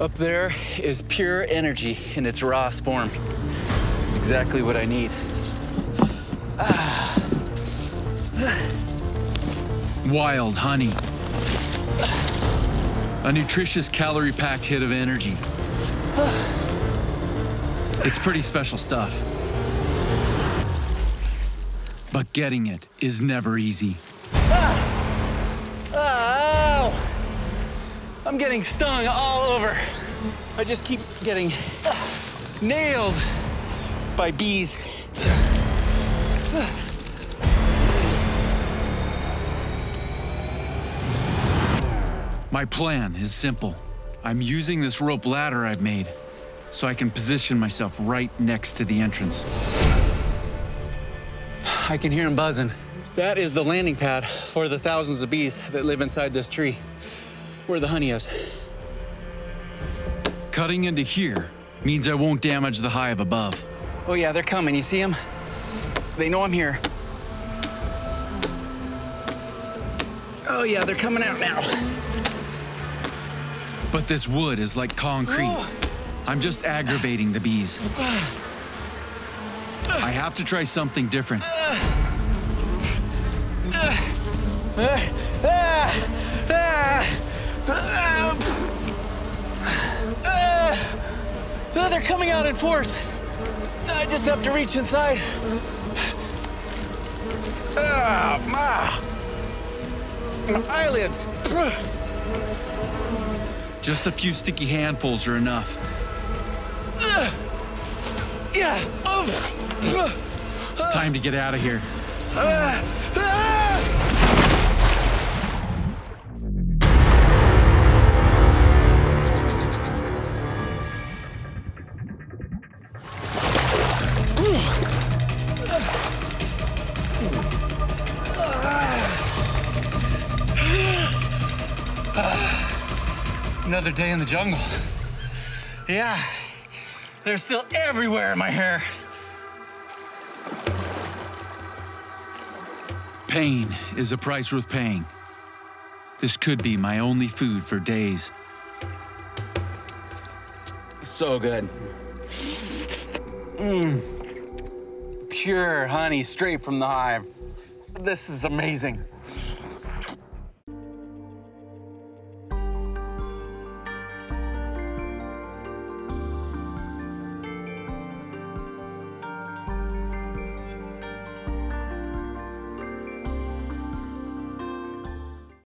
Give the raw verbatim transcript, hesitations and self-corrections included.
Up there is pure energy in its rawest form. It's exactly what I need. Ah. Wild honey. A nutritious, calorie-packed hit of energy. It's pretty special stuff. But getting it is never easy. Ah. Ow! I'm getting stung all over. I just keep getting nailed by bees. My plan is simple. I'm using this rope ladder I've made so I can position myself right next to the entrance. I can hear him buzzing. That is the landing pad for the thousands of bees that live inside this tree, where the honey is. Cutting into here means I won't damage the hive above. Oh yeah, they're coming. You see them? They know I'm here. Oh yeah, they're coming out now. But this wood is like concrete. Oh. I'm just aggravating the bees. I have to try something different. They're coming out in force. I just have to reach inside. Ah, my, my eyelids. Just a few sticky handfuls are enough. Uh, yeah. Uh, uh, Time to get out of here. Uh, uh, uh, Another day in the jungle. Yeah, they're still everywhere in my hair. Pain is a price worth paying. This could be my only food for days. So good. Mmm. Pure honey straight from the hive. This is amazing.